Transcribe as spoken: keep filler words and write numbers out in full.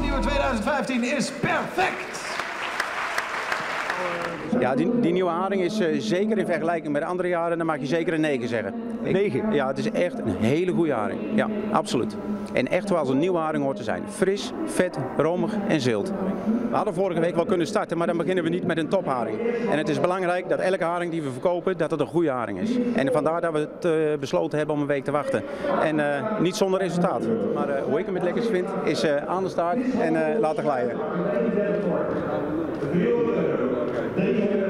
Nederlandse Nieuwe tweeduizend vijftien is perfect! Ja, die, die nieuwe haring is uh, zeker in vergelijking met andere jaren, dan mag je zeker een negen zeggen. negen? Ja, het is echt een hele goede haring. Ja, absoluut. En echt wel als een nieuwe haring hoort te zijn. Fris, vet, romig en zilt. We hadden vorige week wel kunnen starten, maar dan beginnen we niet met een topharing. En het is belangrijk dat elke haring die we verkopen, dat het een goede haring is. En vandaar dat we het uh, besloten hebben om een week te wachten. En uh, niet zonder resultaat. Maar uh, hoe ik hem het lekkers vind, is uh, aan de staart en uh, laten glijden. Thank you.